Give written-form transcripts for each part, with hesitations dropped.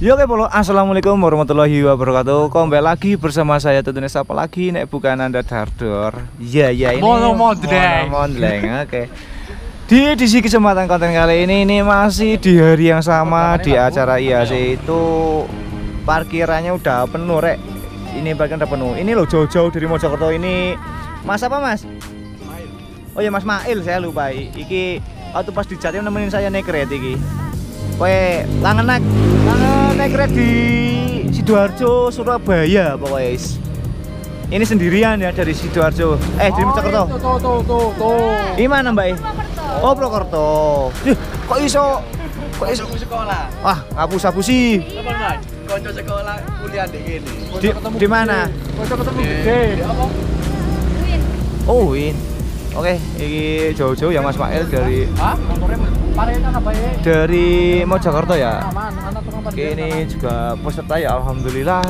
Yo kepolo, assalamualaikum warahmatullahi wabarakatuh. Kembali lagi bersama saya tentunya siapa lagi nek bukan Anda Dardor. Iya ya ini. Mondleng. Oke. Di edisi kesempatan konten kali ini masih di hari yang sama di acara IAC itu parkirannya udah penuh rek. Ini parkiran udah penuh. Ini loh jauh-jauh dari Mojokerto ini. Mas apa Mas? Mail. Oh ya Mas Mail, saya lupa. Iki waktu pas di Jatim nemenin saya naik kereta iki. Koe langen naik kereta di Sidoarjo Surabaya pokoknya is. Ini sendirian ya dari Sidoarjo. Dari Mojokerto. Tuh. Di mana Mbak? Oh Purwokerto. Kok iso sekolah. Wah, ngapus-apusi. Kanca sekolah kuliah ndek kene. Di mana? Kanca ketemu gede. Oh, Win. Oke, ini jauh-jauh ya Mas Mail dari Mojokerto ya. Ini juga peserta ya, alhamdulillah.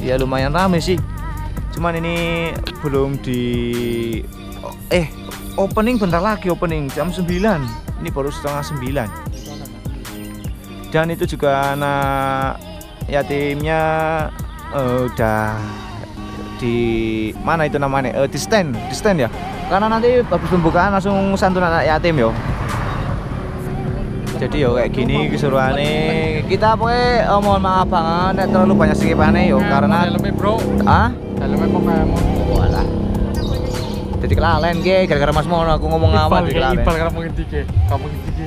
Ya lumayan rame sih. Cuman ini belum di opening bentar lagi jam 9. Ini baru 8:30. Dan itu juga anak yatimnya udah di mana itu namanya? Di stand ya. Karena nanti habis pembukaan langsung santunan anak yatim yo. Jadi yo kayak gini keseruannya. Kita pokoknya mohon maaf banget terlalu banyak skipane yo karena dalemnya bro. Ah? Dalemnya pemain. Walah. Jadi kelalen ge gara-gara Mas Mono aku ngomong awal jadi kelalen. Ibal karena mungkin dike. Kamu dike.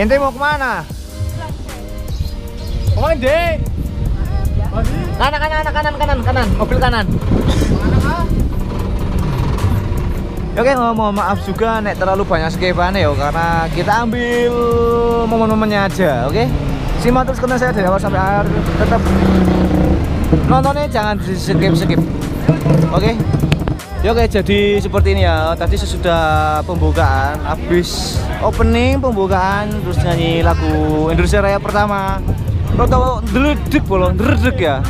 Ente mau kemana? Kemana deh? Kanan, mobil kanan. Oke, mohon maaf juga nek terlalu banyak skepane ya karena kita ambil momen-momennya aja, oke? Simak terus konten saya dari awal sampai akhir, tetap nontonnya jangan di skip. Oke. Oke, jadi seperti ini ya. Tadi sesudah pembukaan, habis opening pembukaan terus nyanyi lagu Indonesia Raya pertama. Protokol dredeg bolong, dredeg ya.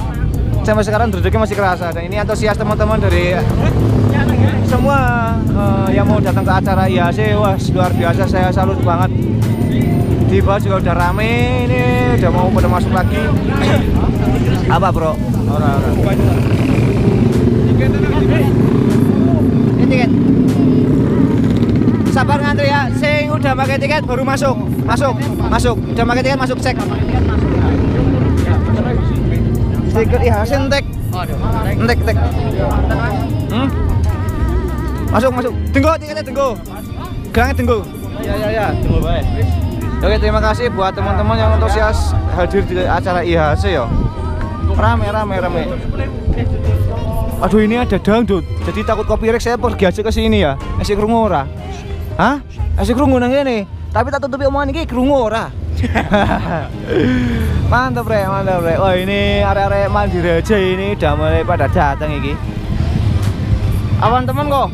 Sampai sekarang dredegnya masih kerasa. Dan ini antusias teman-teman dari semua yang mau datang ke acara IAC, wah luar biasa, saya salut banget. Di bawah juga udah rame, ini udah mau pada masuk lagi. Apa bro? Orang-orang. Ini tiket. Sabar ngantri ya, sing udah pakai tiket baru masuk. Udah pakai tiket masuk cek. Stiker IHC entek. Entek. Masuk. Tunggu tiketnya. Gelangnya tunggu. Iya, tunggu baik. Oke, terima kasih buat teman-teman yang antusias hadir di acara IHC ya. Rame. Aduh, ini ada dangdut. Jadi takut copyright saya pergi aja ke sini ya. Asik krungu ora? Hah? Asik krungu nang kene. Tapi tak tutupi omongan iki krungu ora. mantap re. Wah ini area-area Mandiri aja ini udah mulai pada datang iki. Awan temen kok.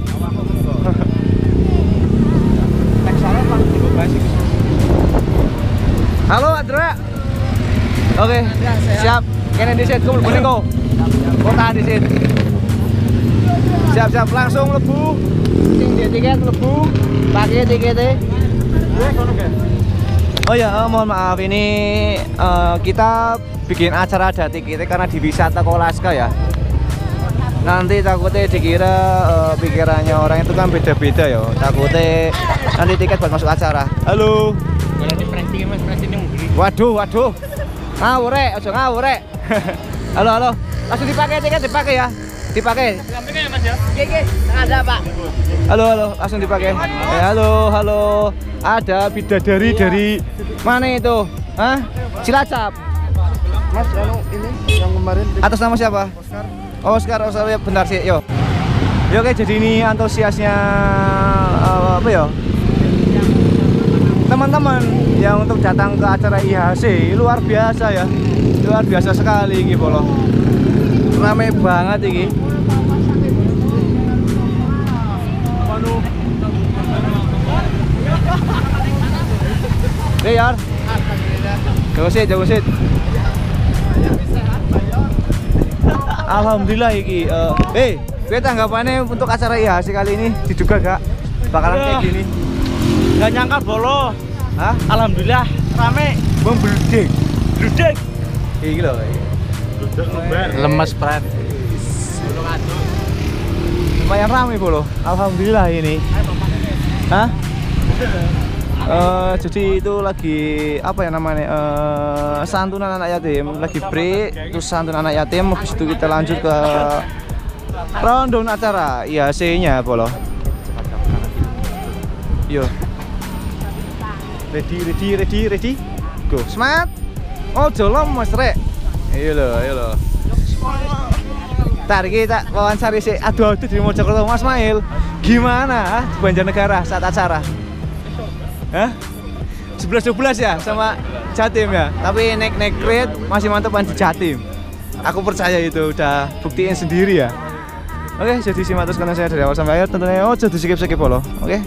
Halo Andra. Oke, siap. Kene di set kumpul bening kok. Kota di set. Siap-siap langsung mlebu. Sing di tiket mlebu. Pakai tiketnya. Oh ya, mohon maaf ini kita bikin acara ada tiketnya karena di wisata Kolaska ya. Nanti takutnya dikira pikirannya orang itu kan beda-beda ya. Takutnya nanti tiket buat masuk acara. Halo. Waduh. Ngawur rek. Halo. Langsung dipakai tiket dipakai ya. Dipakai. Sampingnya ya Mas ya. Nggih. Ada Pak. Halo, langsung dipakai. Halo. Ada bidadari dari mana itu? Hah? Cilacap. Mas, ini yang kemarin. Atas nama siapa? Oscar ya, bentar sih, yo. Ya oke, jadi ini antusiasnya apa ya? Teman-teman yang untuk datang ke acara IHC luar biasa ya. Luar biasa sekali iki polo. Ramai banget iki. Deyar. Jauh sit. Alhamdulillah iki. Kowe tanggapannya untuk acara IHC kali ini diduga gak bakalan kayak gini? Gak nyangka bolo. Hah? Alhamdulillah rame. Bom bledek. Dudek. Iki lho. Dudek lebar. Lemes pret. Belum aduk. Lumayan ramai polo. Alhamdulillah ini. Hah? Jadi itu lagi apa ya namanya, santunan anak yatim, lagi break terus santunan anak yatim, habis itu kita lanjut ke rundown acara IHC-nya polo. Yo, ready, go, semangat, ojo lemes rek. Ayo lo, tar kita wawancara si adu-adu di Mojokerto Mas Mail, gimana Banjarnegara saat acara? Hah? 11-12 ya sama Jatim ya. Tapi naik grade masih mantepan di Jatim. Aku percaya itu, udah buktiin sendiri ya. Oke, jadi simak terus konten saya dari awal sampai akhir. Tentunya ojo di skip-skip follow. Oke.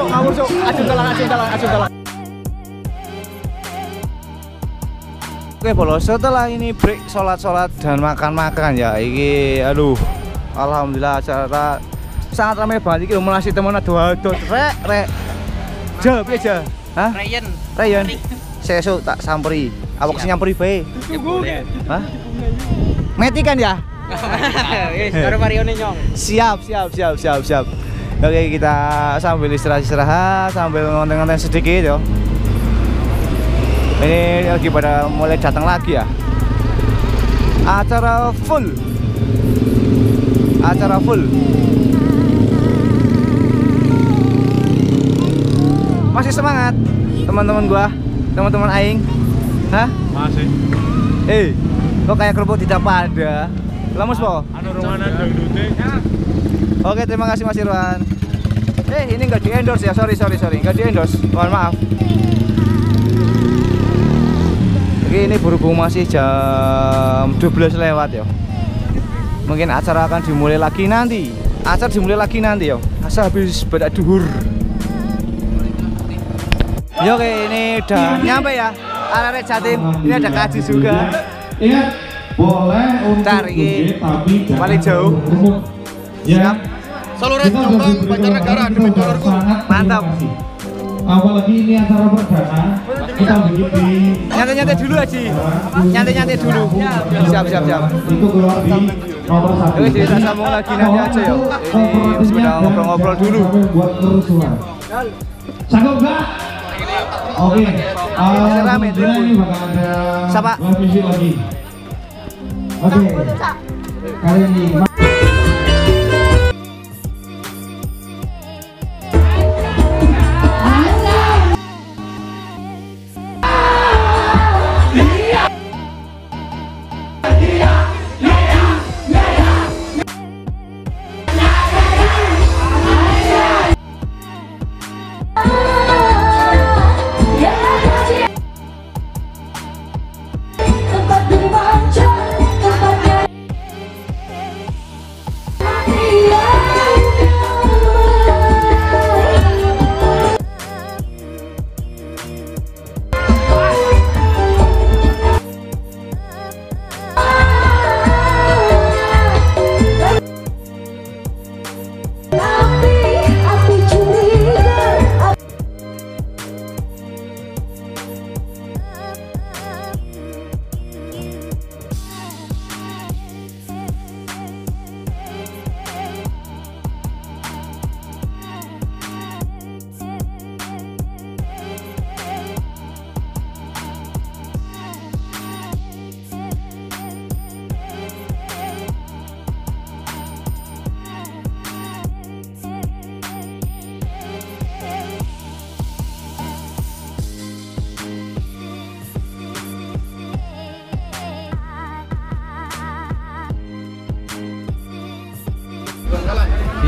Ngawur cok, ajun talang. Oke bolos, setelah ini break sholat dan makan ya. Iki, aduh, alhamdulillah acara sangat ramai banget. Iki melasi temen adu-adu, rek. Jawab aja. Hah? Rayon. Sesuk tak samperi. Awak sing nyamperi bae. Hah? Meti kan ya? Wis, karo marione nyong. Siap. Oke, kita sambil istirahat sambil ngonten-ngonten sedikit yo. Ini lagi pada mulai datang lagi ya. Acara full. Masih semangat teman-teman gua, teman-teman aing. Hah? Masih. Kok kayak kerupuk tidak pada. Lemes po? Anu rumahan dangdute. Oke, terima kasih Mas Irwan. Ini nggak di endorse ya, sorry, nggak di endorse, mohon maaf. Oke, ini berhubung masih jam 12 lewat ya. Mungkin acara akan dimulai lagi nanti. Ya. Asa habis pada duhur. Oke, ini udah nyampe ya. Arek Jatim, ini ada kaji juga. Ingat, boleh untuk ini paling jauh. Ya, saluran Jombang Banjarnegara demi dulurku. Mantap. Apalagi ini acara perdana. Kita bikin di nyantai-nyantai dulu Haji. Siap. Itu keluar di nomor 1. Oke, kita sambung lagi nanti aja ya. Ini sebentar ngobrol-ngobrol dulu buat kerusuhan. Sanggup enggak? Oke, ini bakal ada live lagi. Oke, kali ini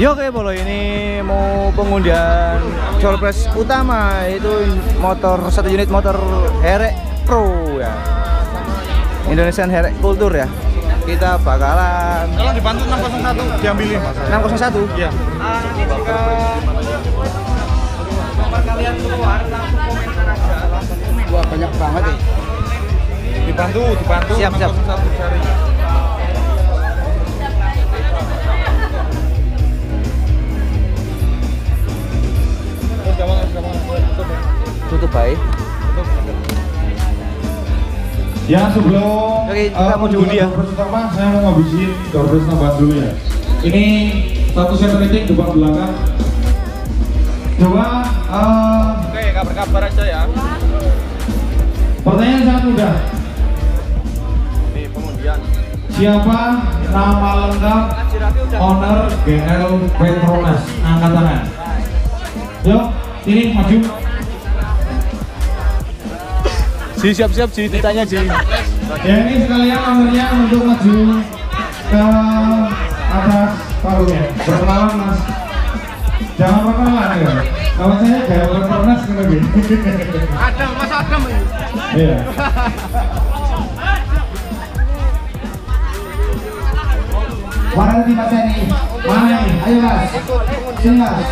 Yoke Polo ini mau pengundian Jolpres utama, itu motor satu unit motor H3X Pro ya, Indonesian H3X Kultur ya. Kita bakalan kalau dibantu 601 diambilin 601 ya. Jika kalian keluar langsung komentar aja. Wah, banyak banget nih. Dibantu siap, 601 cari. Tutup baik. Ya, sebelum kita mau judi ya pertama, saya mau ngabisin doorpress tambahan dulu ya. Ini satu set rating depan belakang. Coba oke, kabar-kabar aja ya. Pertanyaan sangat mudah. Nih pengundian. Siapa nama lengkap owner GL Petronas? Angkat tangan. Yuk, sini maju. Ji, siap-siap Ji, ditanya Ji. Ya, ini sekalian ownernya untuk maju ke atas paruhnya. Berkenalan Mas. Jangan berkenalan ya. Kalau saya gak berkenalan sekali lagi. Adam, Mas Adam ini. Iya. Mana nanti Mas ini? Mana ini? Ayo Mas. Sini Mas. Sini Mas.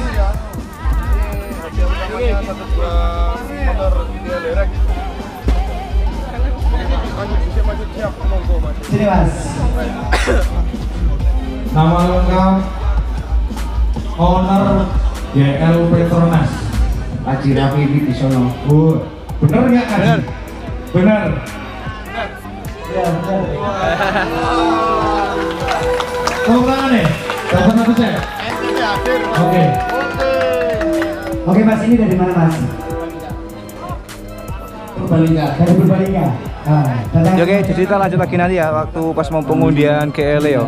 Nama lengkap owner GL Petronas. Haji Rafi Wibisono. Bu, bener nggak Haji? Bener. Ya, bener. Tepuk tangan nih. Dapat 100%. Oke. Oke Mas, ini dari mana Mas? Purbalingga. Dari Purbalingga. Oke, jadi kita lanjut lagi nanti ya, waktu pas mau pengundian GL ya.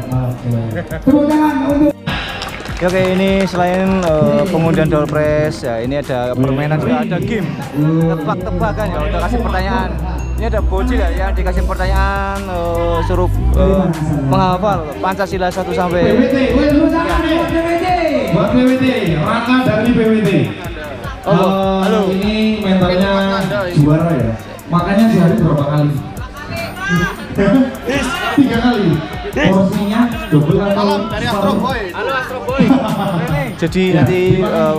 Oke, ini selain pengundian doorpress ya, ini ada permainan juga, ada game tebak-tebakan ya, udah kasih pertanyaan. Ini ada bocil ya, yang dikasih pertanyaan suruh menghafal Pancasila 1 sampai BWT. Buat BWT, Raka dari BWT. Halo, ini mentalnya juara ya. Makanya sehari berapa kali? 3 kali. Porsinya double atau dari Astro Boy. Halo Astro Boy. Jadi nanti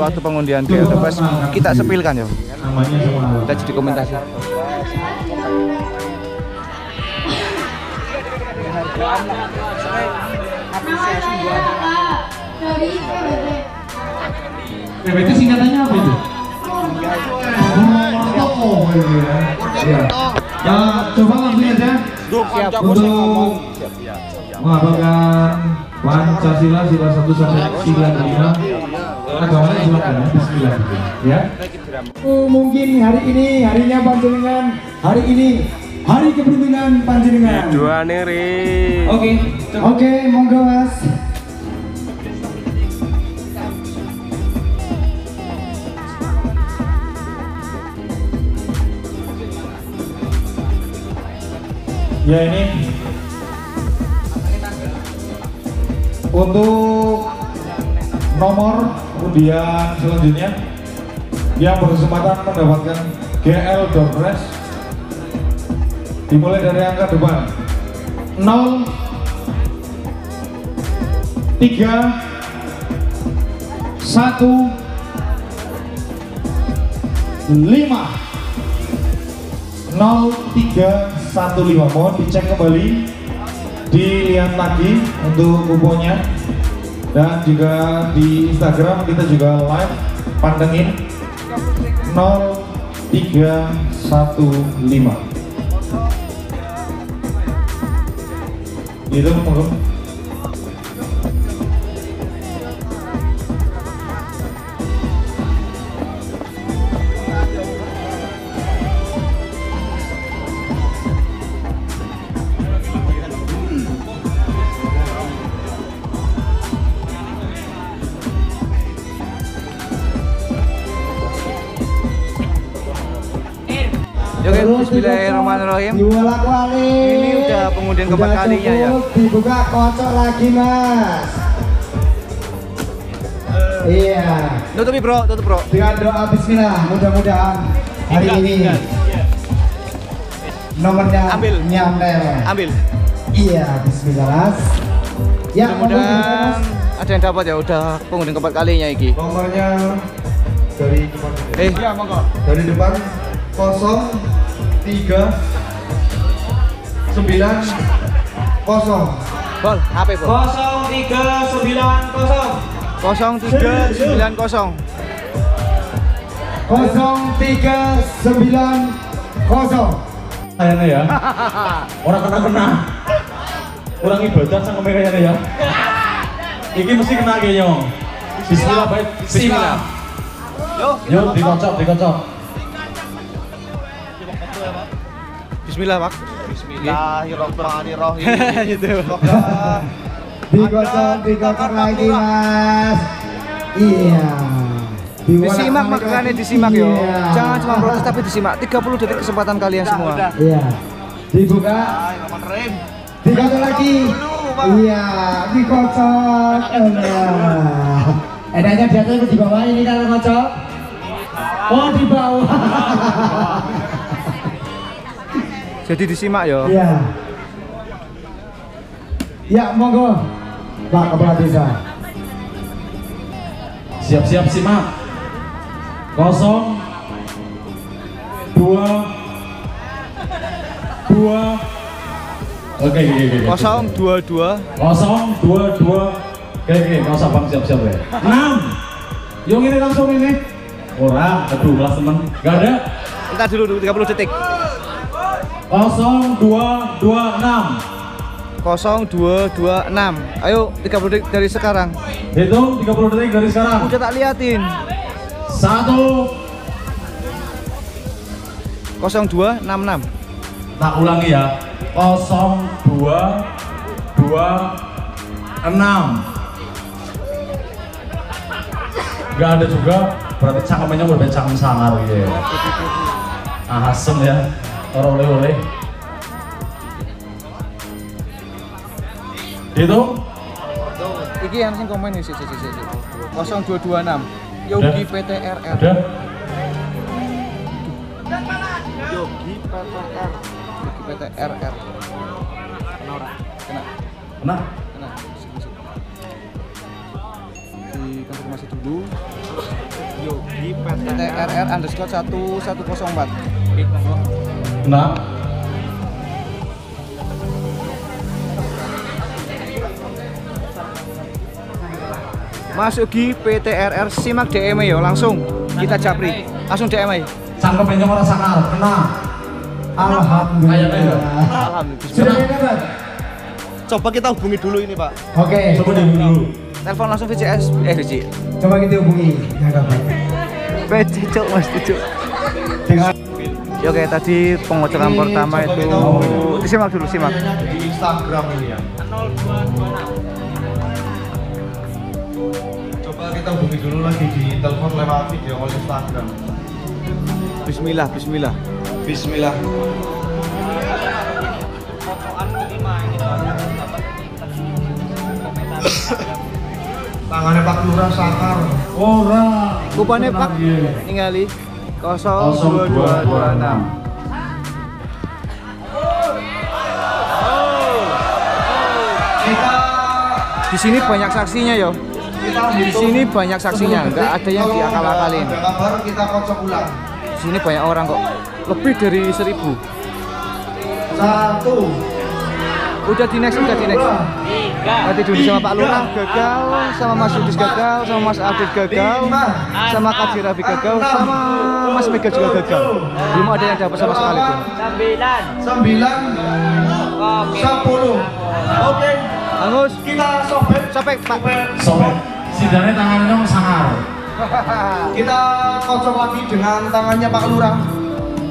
waktu pengundian GL kita sepilkan ya. Namanya semua. Kita jadi komentasi. PBT singkatannya apa itu? Oh, iya. Ya, coba langsung aja. Untuk menghafalkan Pancasila sila 1 sampai sila 5 agamanya juga bismillah gitu ya. Mungkin hari ini harinya panjenengan, hari ini hari keberuntungan panjenengan. Dua niri. Oke, monggo Mas. Ya ini untuk nomor undian selanjutnya yang berkesempatan mendapatkan GL door prize dimulai dari angka depan 0315 mohon dicek kembali, dilihat lagi untuk kuponnya, dan juga di Instagram kita juga live, pantengin 0315 itu monggo. Bismillahirrahmanirrahim. Ini udah pengundian keempat kalinya ya. Dibuka kocok lagi Mas. Iya. Tutupi bro, tutup bro. Dengan doa bismillah, mudah-mudahan hari ini nomornya nyampe. Ambil. Iya, bismillah Mas. Ya, mudah-mudahan ada yang dapat ya. Udah pengundian keempat kalinya iki. Nomornya dari depan. Iya, monggo. Dari depan 0390 bol HP bol 0390 kayaknya ya. Orang kena orang ibadah sang kemerahnya ya. Iki mesti kena kayaknya. Bismillah baik. Bismillah. Yo dikocok. Bismillah Pak. Bismillahirrahmanirrahim. Gitu. Digosok lagi Mas. Iya. Disimak makanya disimak yo. Jangan cuma protes tapi disimak. 30 detik kesempatan kalian semua. Iya. Dibuka. Digosok lagi. Iya. Digosok. Enaknya biasanya di bawah ini kalau ngocok. Oh di bawah. Jadi disimak ya. Iya. Ya, monggo Pak Kepala Desa. Siap-siap simak. 02 Oke. 02 Oke, enggak usah Bang, siap-siap ya. 6. Yo ngene langsung ini. Ora, aduh kelas temen. Enggak ada. Entar dulu 30 detik. 0226 ayo 30 detik dari sekarang, hitung 30 detik dari sekarang, udah tak liatin. 1 0266 tak ulangi ya. 0226 nggak ada juga, berarti cangkemnya udah cangkem sangar gitu ya. Ah asem ya. Oleh-oleh itu iki yang sing komen wis 0226 Yogi PTRR udah Yogi PTRR kena dikonfirmasi dulu. Yogi PTRR _1104 Nah, Mas Yogi PTRR simak DM yo langsung kita japri langsung DM. Cangkem yang orang sangar kena. Alhamdulillah. Coba kita hubungi dulu ini Pak. Oke. Coba dihubungi dulu. telepon langsung VCS, VC. Coba kita hubungi, nggak apa-apa. VC cok, mas cok. Oke, tadi pengocokan pertama itu simak dulu, simak. Di Instagram ini ya. 0226. Coba kita hubungi dulu lagi di telepon lewat video oleh Instagram. Bismillah, bismillah, bismillah. Tangannya Pak Lurah sakar. Ora. Kupane Pak ningali 02226. Kita di sini banyak saksinya yo. Di sini banyak saksinya, enggak ada yang diakal-akalin. Kabar kita kocok ulang. Di sini banyak orang kok. Lebih dari 1000. Satu. Udah di next, udah di next. Nanti dulu sama Pak Lurah gagal, sama Mas Yudis gagal, sama Mas Adit gagal, sama Kak Jirafi gagal, sama Mas Mega juga gagal. Belum ada yang dapat sama sekali tuh. 9 9 10. Oke, Angus kita sobek, sobek Pak, sobek. Sidane tangannya sangar. Kita kocok lagi dengan tangannya Pak Lurah.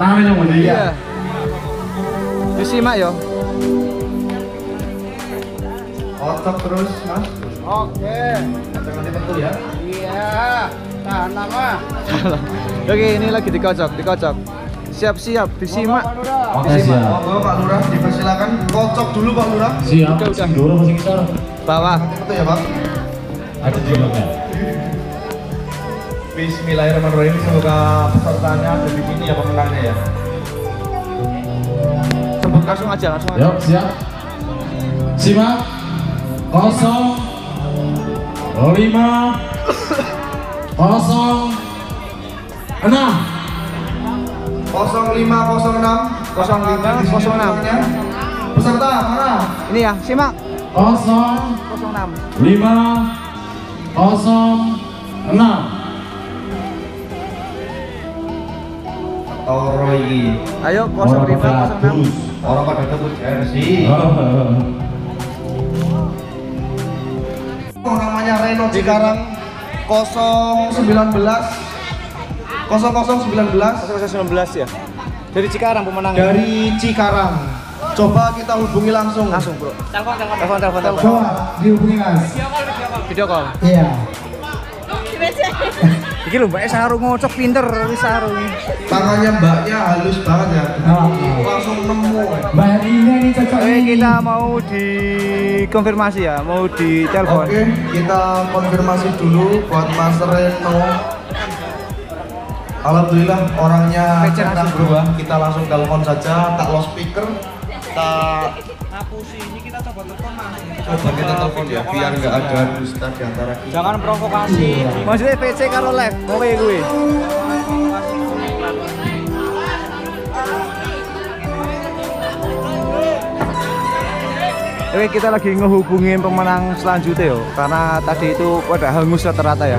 Tangannya mana ya? Disimak yo. Otak terus, Mas. Oke. Jangan dibetul ya. Iya. Tahan lama. Oke, ini lagi dikocok, dikocok. Siap-siap, disimak. Oke, siap. Monggo Pak Lurah, dipersilakan kocok dulu Pak Lurah. Siap. Udah dorong sing ngisor. Bawah. Betul ya, Pak? Ada jiloknya. Bismillahirrahmanirrahim. Semoga pesertanya ada di sini ya, pemenangnya ya. Sebut langsung aja, langsung aja. Yuk, siap. Simak. 05 06 05 06 05 06. Peserta mana? Ini ya, simak. 06 05 06 6. Toroi. Ayo 05 06. Orang pada tebut RC. Namanya Reno Cikarang 019 ya. Dari Cikarang pemenang. Dari Cikarang. Coba kita hubungi langsung. Langsung, Bro. Telepon. Coba dihubungi, Mas. Video call. Iya. Iki lho mbaknya sarung ngocok pinter wis sarung. Tangannya mbaknya halus banget ya. Langsung nemu. Mbak ini cocok. Kita mau dikonfirmasi ya, mau di telepon. Oke, kita konfirmasi dulu buat Mas Reno. Alhamdulillah orangnya cerdas berubah. Kita langsung telepon saja, tak low speaker. Tak ngapusi ini kita coba telepon Mas. Coba kita telepon ya biar nggak ada dusta di antara kita. Jangan provokasi. Maksudnya PC karo live. Oke gue. Oke, kita lagi ngehubungin pemenang selanjutnya yo. Karena tadi itu pada hangus rata-rata ya.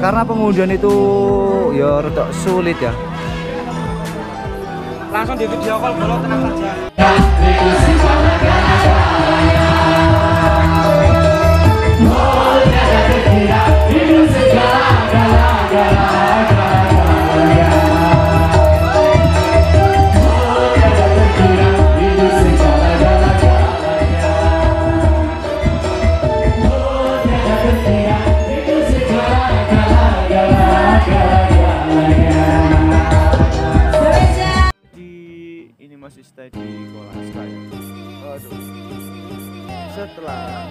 Karena pengundian itu ya rada sulit ya. Langsung di video call dulu, tenang saja. Setelah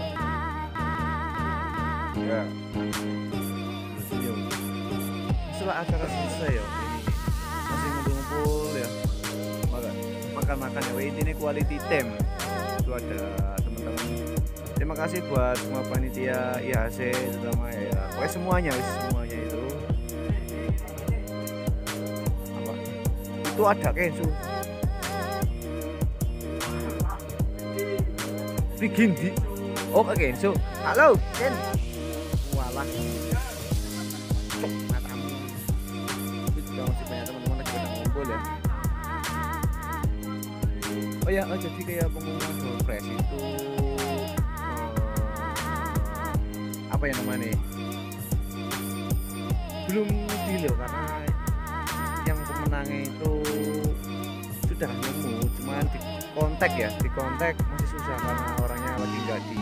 ya setelah acara selesai ya, ini masih ngumpul-ngumpul ya, makan-makan ya. Ini quality time itu ada teman-teman. Terima kasih buat semua panitia IHC terutama ya, pokoknya semuanya itu apa itu ada kesu Gindi. Oke, so halo Ken. Walah. Matamu. Juga masih banyak teman-teman lagi pada ngumpul ya. Oh ya, jadi kayak pengumuman surprise itu apa ya namanya, belum deal karena yang pemenangnya itu sudah nemu, cuman di kontak masih susah karena orangnya lagi nggak di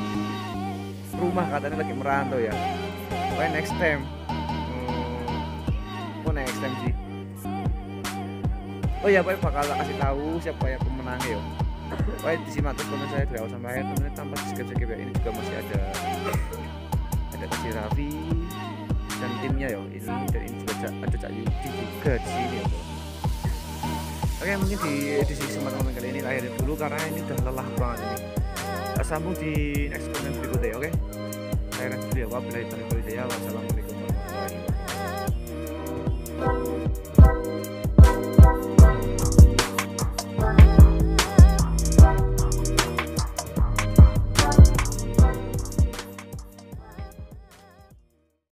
rumah, katanya lagi merantau ya. Pokoknya next time, next time sih. Oh ya, Pak bakal kasih tahu siapa yang pemenangnya ya. Pokoknya disimak terus komen saya dari awal sampai akhir, teman-teman, tanpa skip-skip ya. Ini juga masih ada si Raffi dan timnya ya. Ini juga ada Cak Yudi juga di sini ya. Oke, mungkin di edisi kesempatan kali ini akhirin dulu karena ini udah lelah banget ini. Sambung di next komen berikutnya, oke? Saya akan dulu ya, wabillahi taufiq wal hidayah. Wassalamualaikum.